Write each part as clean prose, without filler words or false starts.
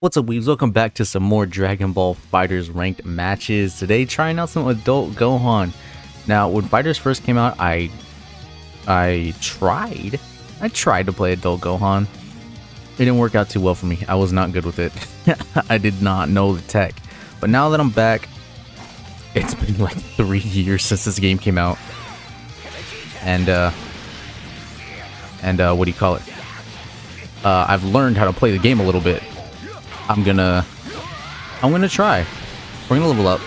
What's up, weebs? Welcome back to some more Dragon Ball FighterZ ranked matches. Today, trying out some Adult Gohan. Now, when FighterZ first came out, I tried to play Adult Gohan. It didn't work out too well for me. I was not good with it. I did not know the tech. But now that I'm back, it's been like 3 years since this game came out. And what do you call it? I've learned how to play the game a little bit. I'm gonna try. We're gonna level up.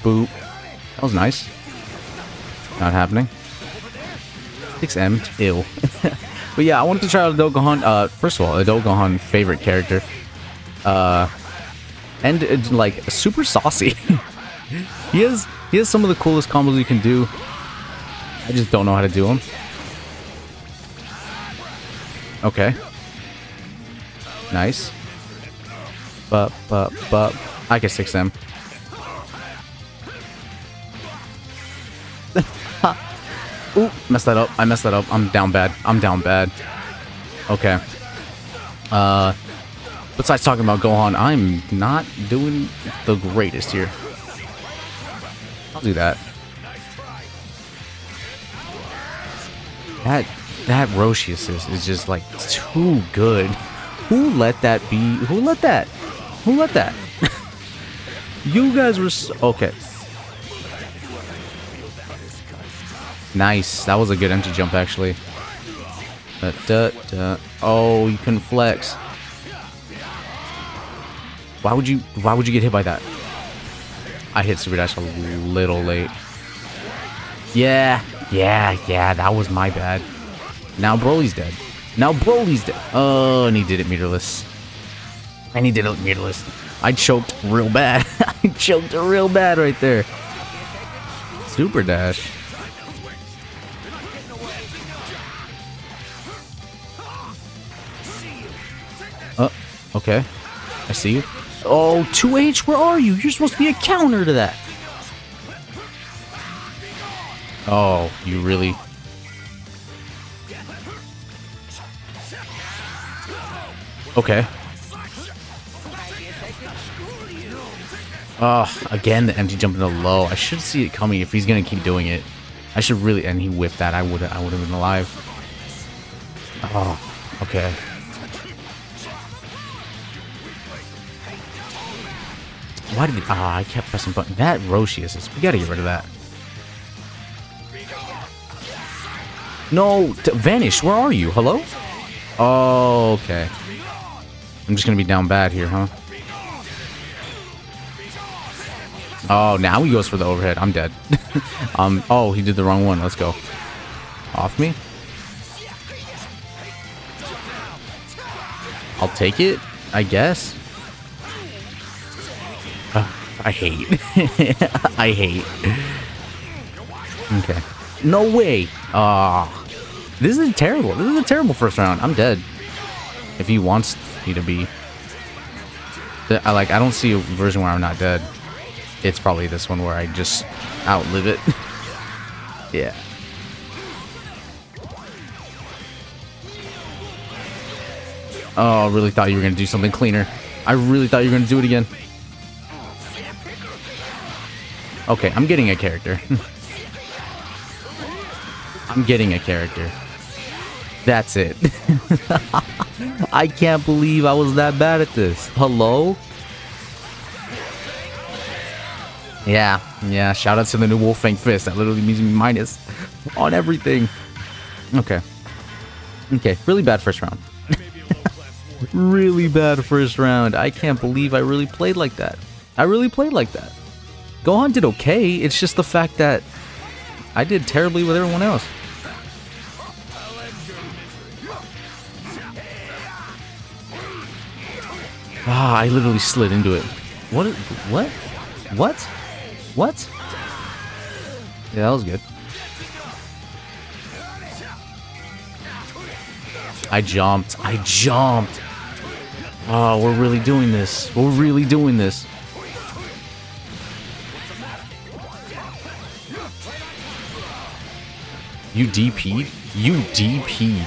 Boop. That was nice. Not happening. 6M. Ew. But yeah, I wanted to try out Adult Gohan. First of all, Adult Gohan, favorite character. And it's like super saucy. He has some of the coolest combos you can do. I just don't know how to do them. Okay. Nice. But I can 6M. Ooh, messed that up. I messed that up. I'm down bad. I'm down bad. Okay. Besides talking about Gohan, I'm not doing the greatest here. I'll do that. That Roshi assist is just like too good. Who let that be? Who let that? Who let that? You guys were so, okay. Nice. That was a good empty jump actually. Oh, you couldn't flex. Why would you get hit by that? I hit super dash a little late. Yeah, that was my bad. Now Broly's dead. Oh, and he did it meterless. I choked real bad. I choked real bad right there. Super dash. Okay. I see you. Oh, 2H, where are you? You're supposed to be a counter to that. Oh, you really? Okay. Oh, again, the empty jump in the low. I should see it coming if he's gonna keep doing it. I should really, and he whiffed that. I would have been alive. Oh, okay. Why did I kept pressing button? That Roshi assist. We gotta get rid of that. No, vanish. Where are you? Hello? Oh, okay. I'm just gonna be down bad here, huh? Oh, now he goes for the overhead. I'm dead. Oh, he did the wrong one. Let's go. Off me. I'll take it, I guess. I hate. I hate. Okay. No way. This is terrible. This is a terrible first round. I'm dead. If he wants me to be. I don't see a version where I'm not dead. It's probably this one where I just outlive it. Yeah. Oh, I really thought you were going to do something cleaner. I really thought you were going to do it again. Okay, I'm getting a character. I'm getting a character. That's it. I can't believe I was that bad at this. Hello? Yeah. Shout out to the new Wolf Fang Fist. That literally means minus on everything. Okay. Really bad first round. Really bad first round. I can't believe I really played like that. Gohan did okay. It's just the fact that I did terribly with everyone else. Ah, I literally slid into it. What? Yeah, that was good. I jumped. Oh, we're really doing this. You DP'd? You DP'd.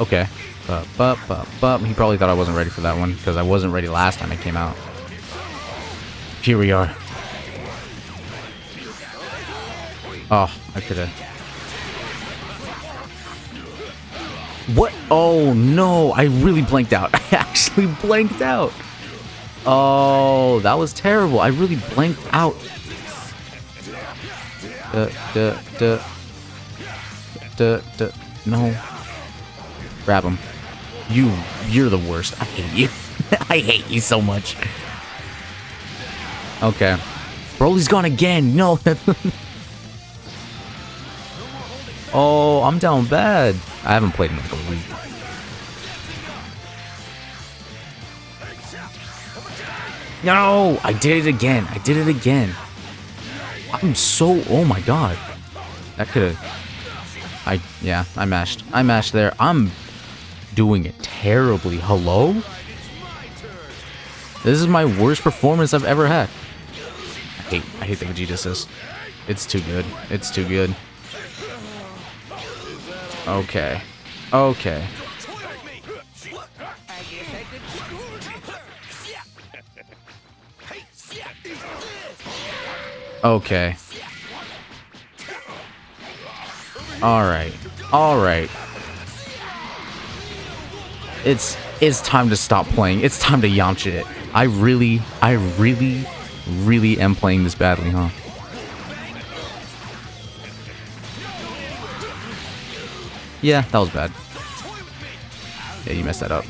Okay. He probably thought I wasn't ready for that one, because I wasn't ready last time it came out. Here we are. Oh, I could've... What? Oh, no! I really blanked out. I actually blanked out! Oh, that was terrible. I really blanked out. No. Grab him. You're the worst. I hate you. I hate you so much. Okay. Broly's gone again. No. Oh, I'm down bad. I haven't played in like a week. No! I did it again. I did it again. I'm so... Oh my god. That could have... Yeah, I mashed. I mashed there. I'm doing it terribly. Hello? This is my worst performance I've ever had. I hate the Vegeta assist. It's too good. It's too good. Okay. Okay. Okay. Alright. Alright. It's time to stop playing. It's time to Yamcha it. I really am playing this badly, huh? Yeah, that was bad. Yeah, you messed that up.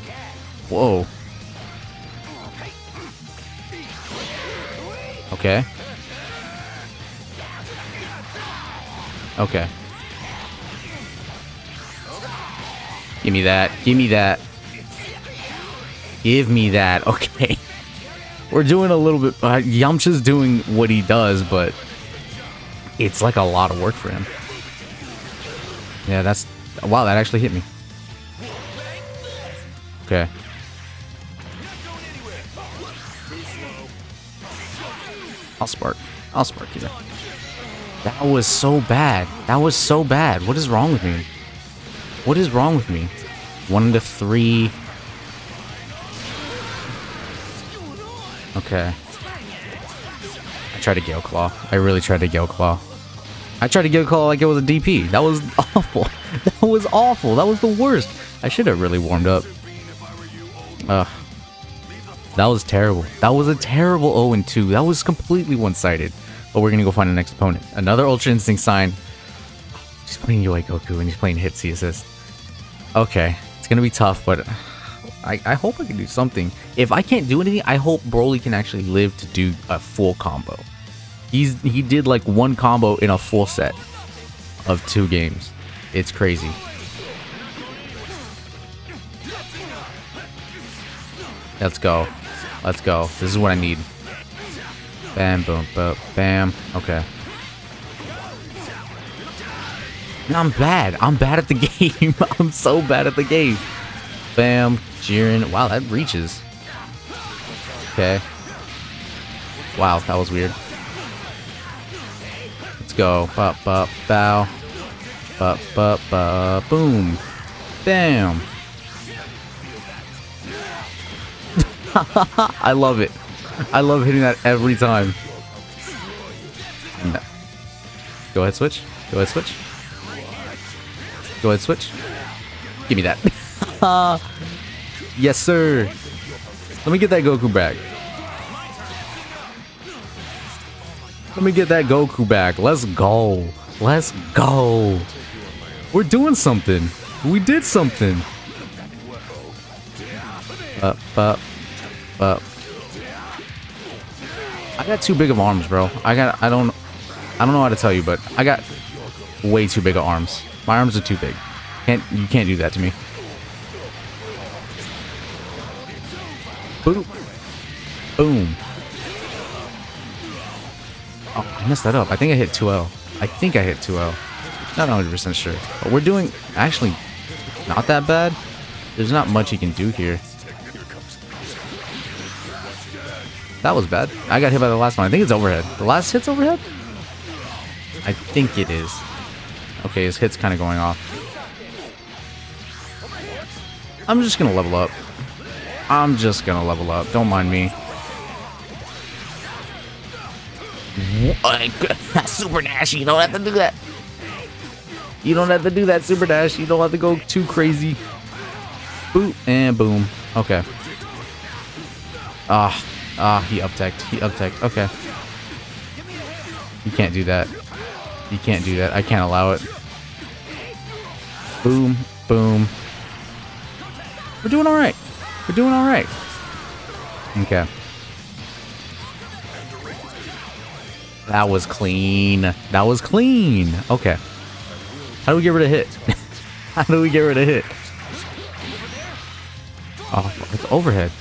Whoa. Okay. Okay. Give me that. Give me that. Give me that. Okay. We're doing a little bit... Yamcha's doing what he does, but... It's like a lot of work for him. Yeah, that's... Wow, that actually hit me. Okay. I'll spark. I'll spark here. That was so bad. That was so bad. What is wrong with me? What is wrong with me? 1 to 3. Okay. I tried to Gale Claw. I really tried to Gale Claw. I tried to Gale Claw like it was a DP. That was awful. That was awful. That was the worst. I should have really warmed up. Ugh. That was terrible. That was a terrible 0-2. That was completely one-sided. But we're gonna go find the next opponent. Another Ultra Instinct sign. He's playing UI Goku and he's playing Hit C assist. Okay, it's gonna be tough, but I hope I can do something. If I can't do anything, I hope Broly can actually live to do a full combo. He did like one combo in a full set of 2 games. It's crazy. Let's go. Let's go. This is what I need. Bam, boom, boom, bam. Okay. I'm bad. I'm bad at the game. I'm so bad at the game. Bam, Jiren. Wow, that reaches. Okay. Wow, that was weird. Let's go. Bop, bop, bow. Bop, bop, bop, boom. Bam. I love it. I love hitting that every time. No. Go ahead, switch. Go ahead, switch. Go ahead, switch. Give me that. Yes, sir. Let me get that Goku back. Let me get that Goku back. Let's go. Let's go. We're doing something. We did something. Up, up, up. I got too big of arms, bro. I don't know how to tell you, but I got way too big of arms. My arms are too big. You can't do that to me. Boop. Boom. Oh, I messed that up. I think I hit 2L. I think I hit 2L. Not 100% sure. But we're doing actually not that bad. There's not much you can do here. That was bad. I got hit by the last one. I think it's overhead. The last hit's overhead? I think it is. Okay, his hit's kind of going off. I'm just going to level up. I'm just going to level up. Don't mind me. Super Dash, you don't have to do that. You don't have to do that, Super Dash. You don't have to go too crazy. Boop and boom. Okay. He up-teched. He up-teched. Okay. You can't do that. You can't do that. I can't allow it. Boom. Boom. We're doing alright. We're doing alright. Okay. That was clean. That was clean. Okay. How do we get rid of Hit? How do we get rid of Hit? Oh, it's overhead.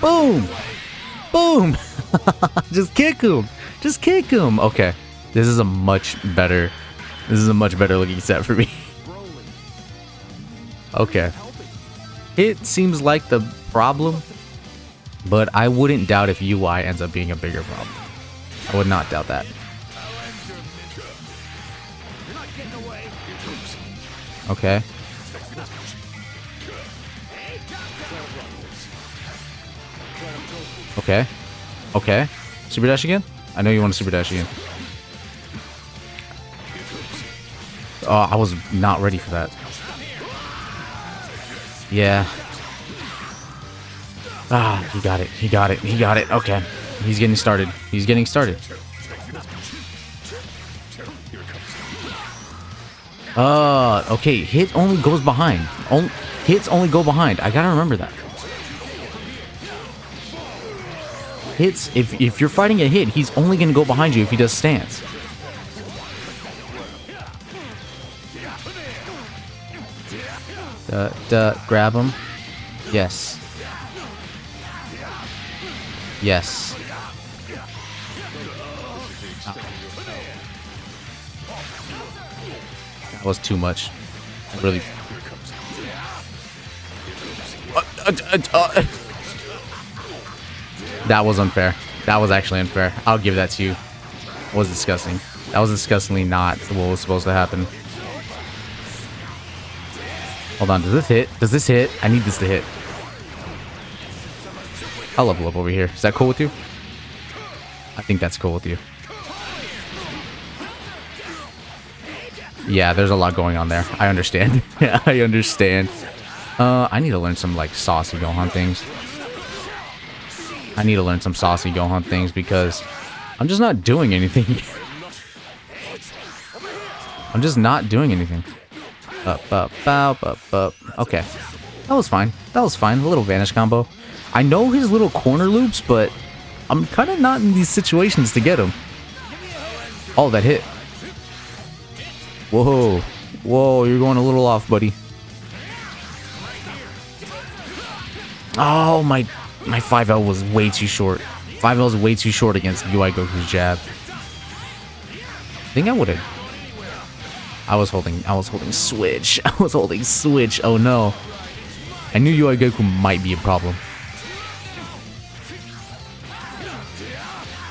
Boom! Boom! Just kick him! Just kick him! Okay. This is a much better... This is a much better looking set for me. Okay. It seems like the problem, but I wouldn't doubt if UI ends up being a bigger problem. I would not doubt that. Okay. Okay. Okay. Super Dash again? I know you want to Super Dash again. Oh, I was not ready for that. Yeah. Ah, he got it. He got it. He got it. Okay. He's getting started. He's getting started. Okay. Hit only goes behind. Hits only go behind. I gotta remember that. Hits, if you're fighting a Hit, he's only going to go behind you if he does stance. Grab him. Yes. Yes. That was too much. Really. That was unfair. That was actually unfair. I'll give that to you. It was disgusting. That was disgustingly not what was supposed to happen. Hold on. Does this hit? Does this hit? I need this to hit. I'll level up over here. Is that cool with you? I think that's cool with you. Yeah, there's a lot going on there. I understand. Yeah, I understand. I need to learn some, like, saucy Gohan things. I need to learn some saucy Gohan things because I'm just not doing anything. I'm just not doing anything. Up, up, up, up, up. Okay. That was fine. That was fine. A little vanish combo. I know his little corner loops, but I'm kind of not in these situations to get him. Oh, that hit. Whoa. Whoa, you're going a little off, buddy. Oh, my... My 5L was way too short. 5L is way too short against UI Goku's jab. I think I would have. I was holding switch. I was holding switch. Oh no. I knew UI Goku might be a problem.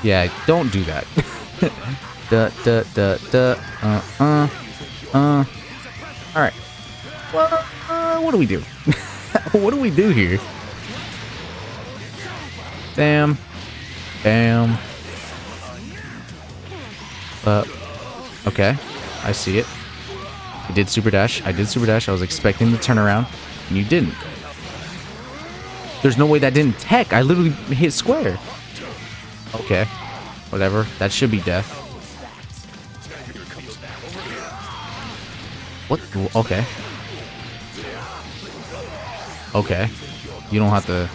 Yeah, don't do that. Duh, duh, duh, duh. All right. Well, what do we do? What do we do here? Damn. Damn. Okay. I see it. I did Super Dash. I did Super Dash. I was expecting the turnaround, and you didn't. There's no way that didn't tech. I literally hit square. Okay. Whatever. That should be death. What? Okay. Okay. You don't have to...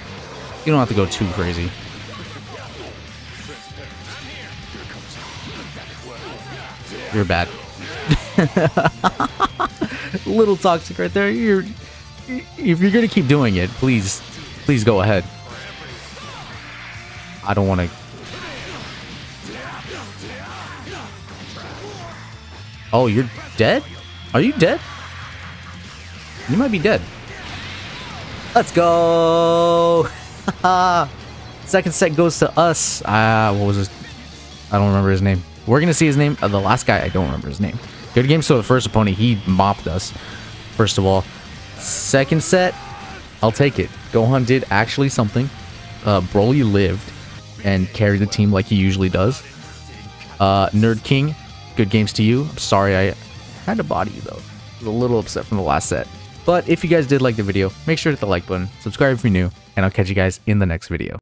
You don't have to go too crazy. You're bad. A little toxic right there. If you're gonna keep doing it, please go ahead. I don't want to. Oh, you're dead? Are you dead? You might be dead. Let's go. Second set goes to us. What was his? I don't remember his name. We're going to see his name. The last guy, I don't remember his name. Good game. So the first opponent, he mopped us, first of all. Second set, I'll take it. Gohan did actually something. Broly lived and carried the team like he usually does. Nerd King, good games to you. I'm sorry I had to body you, though. I was a little upset from the last set. But if you guys did like the video, make sure to hit the like button, subscribe if you're new, and I'll catch you guys in the next video.